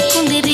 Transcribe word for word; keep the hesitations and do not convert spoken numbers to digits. कुंदरी।